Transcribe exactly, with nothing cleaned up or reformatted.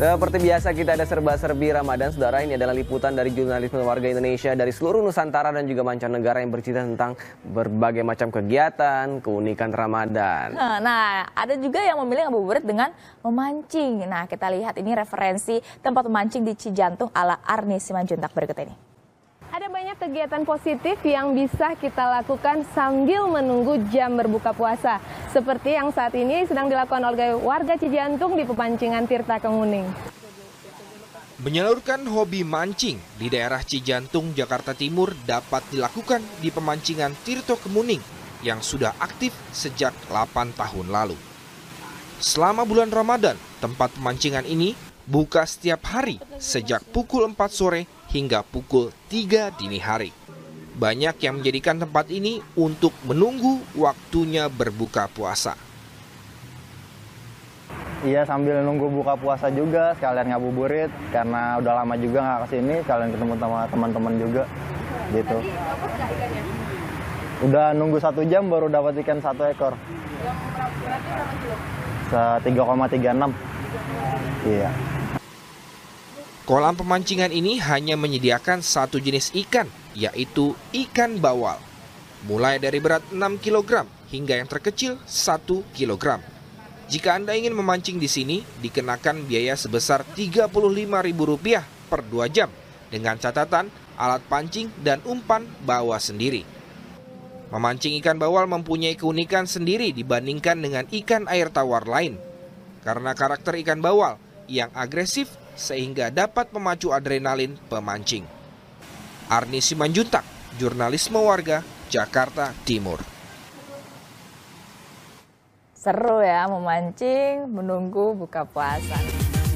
Seperti biasa kita ada serba-serbi Ramadan, saudara. Ini adalah liputan dari Jurnalisme Warga Indonesia dari seluruh Nusantara dan juga mancanegara yang bercerita tentang berbagai macam kegiatan, keunikan Ramadan. Nah, ada juga yang memilih ngabuburit dengan memancing. Nah, kita lihat ini referensi tempat memancing di Cijantung ala Arnie Simanjuntak berikut ini. Ada banyak kegiatan positif yang bisa kita lakukan sambil menunggu jam berbuka puasa. Seperti yang saat ini sedang dilakukan oleh warga Cijantung di Pemancingan Tirto Kemuning. Menyalurkan hobi mancing di daerah Cijantung, Jakarta Timur dapat dilakukan di Pemancingan Tirto Kemuning yang sudah aktif sejak delapan tahun lalu. Selama bulan Ramadan, tempat pemancingan ini buka setiap hari sejak pukul empat sore hingga pukul tiga dini hari. Banyak yang menjadikan tempat ini untuk menunggu waktunya berbuka puasa. Iya, sambil nunggu buka puasa juga, sekalian ngabuburit karena udah lama juga nggak kesini, sekalian ketemu sama teman-teman juga, gitu. Udah nunggu satu jam baru dapat ikan satu ekor. tiga koma tiga enam. Iya. Kolam pemancingan ini hanya menyediakan satu jenis ikan, yaitu ikan bawal. Mulai dari berat enam kilogram hingga yang terkecil satu kilogram. Jika Anda ingin memancing di sini, dikenakan biaya sebesar tiga puluh lima ribu rupiah per dua jam dengan catatan alat pancing dan umpan bawa sendiri. Memancing ikan bawal mempunyai keunikan sendiri dibandingkan dengan ikan air tawar lain. Karena karakter ikan bawal yang agresif, sehingga dapat memacu adrenalin pemancing. Arnie Simanjuntak, Jurnalisme Warga, Jakarta Timur. Seru ya, memancing, menunggu buka puasa.